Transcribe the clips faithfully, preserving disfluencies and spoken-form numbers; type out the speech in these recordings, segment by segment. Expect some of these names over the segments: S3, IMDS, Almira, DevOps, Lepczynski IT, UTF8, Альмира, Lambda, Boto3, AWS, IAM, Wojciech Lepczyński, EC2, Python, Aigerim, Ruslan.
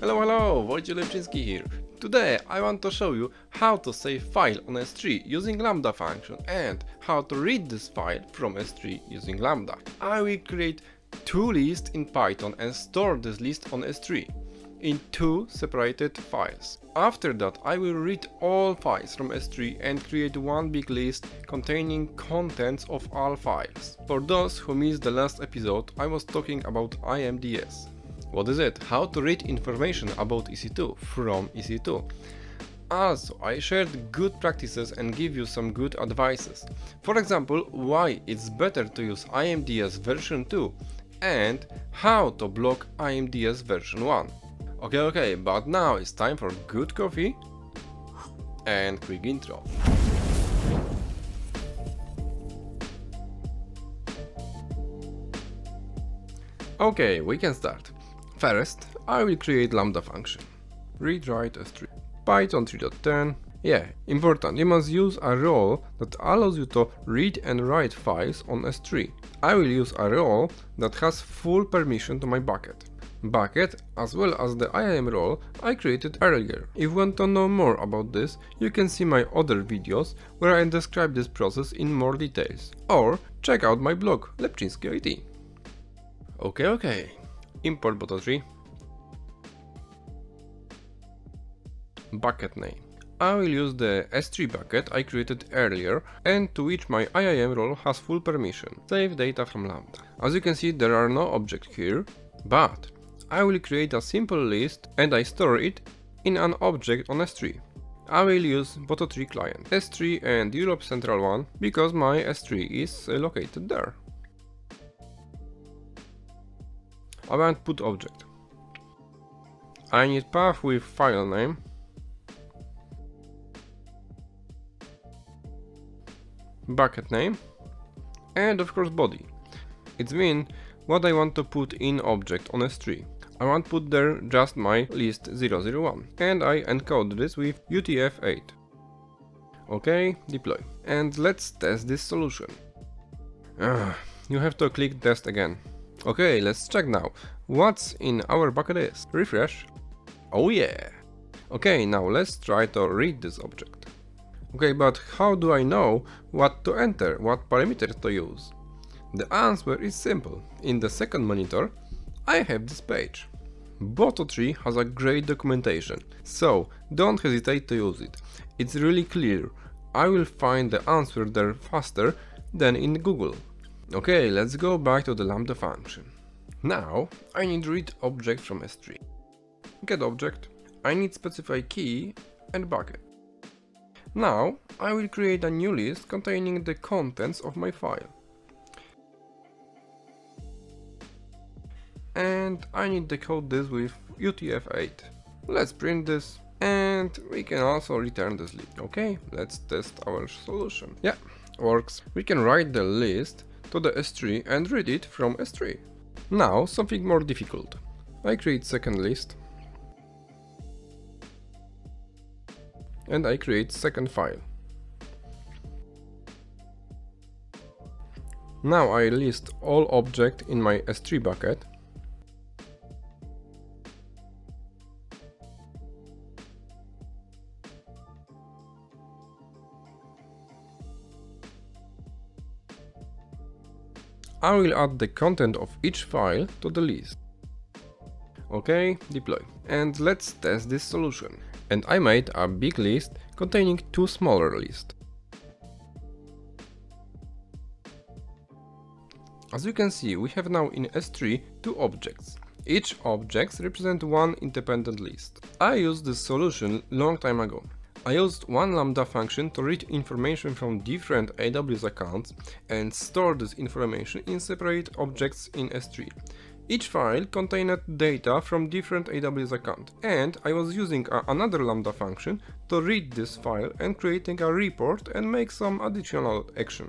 Hello, hello, Wojciech Lepczyński here. Today I want to show you how to save file on S three using Lambda function and how to read this file from S three using Lambda. I will create two lists in Python and store this list on S three in two separated files. After that I will read all files from S three and create one big list containing contents of all files. For those who missed the last episode, I was talking about I M D S. What is it? How to read information about E C two from E C two. Also, I shared good practices and give you some good advices. For example, why it's better to use I M D S version two and how to block I M D S version one. Okay, okay, but now it's time for good coffee and quick intro. Okay, we can start. First, I will create Lambda function. Read write S three. Python three point ten. Yeah, important, you must use a role that allows you to read and write files on S three. I will use a role that has full permission to my bucket. Bucket, as well as the I A M role I created earlier. If you want to know more about this, you can see my other videos where I describe this process in more details. Or check out my blog, Lepczynski I T. Okay, okay. Import Boto three. Bucket name. I will use the S three bucket I created earlier and to which my I A M role has full permission. Save data from Lambda. As you can see, there are no objects here, but I will create a simple list and I store it in an object on S three. I will use Boto three client, S three and Europe Central one, because my S three is located there. I want put object. I need path with file name. Bucket name. And of course body. It's mean what I want to put in object on S three. I want put there just my list zero zero one. And I encode this with U T F eight. Okay, deploy. And let's test this solution. Uh, you have to click test again. Okay, let's check now. What's in our bucket is? Refresh. Oh yeah. Okay, now let's try to read this object. Okay, but how do I know what to enter, what parameters to use? The answer is simple. In the second monitor, I have this page. Boto three has a great documentation, so don't hesitate to use it. It's really clear. I will find the answer there faster than in Google. Okay, let's go back to the Lambda function. Now I need read object from S three. Get object. I need specify key and bucket. Now I will create a new list containing the contents of my file. And I need to decode this with U T F eight. Let's print this and we can also return this list. Okay, let's test our solution. Yeah, works. We can write the list to the S three and read it from S three. Now something more difficult. I create second list and I create second file. Now I list all objects in my S three bucket . I will add the content of each file to the list. Okay, deploy. And let's test this solution. And I made a big list containing two smaller lists. As you can see, we have now in S three two objects. Each object represents one independent list. I used this solution long time ago. I used one Lambda function to read information from different A W S accounts and store this information in separate objects in S three. Each file contained data from different A W S accounts, and I was using a, another Lambda function to read this file and creating a report and make some additional action.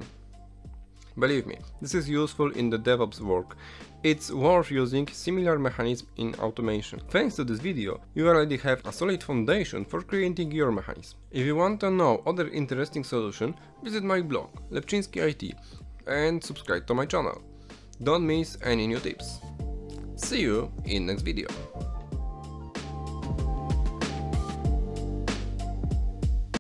Believe me, this is useful in the DevOps work. It's worth using similar mechanism in automation. Thanks to this video, you already have a solid foundation for creating your mechanism. If you want to know other interesting solutions, visit my blog, Lepczynski I T, and subscribe to my channel. Don't miss any new tips. See you in next video.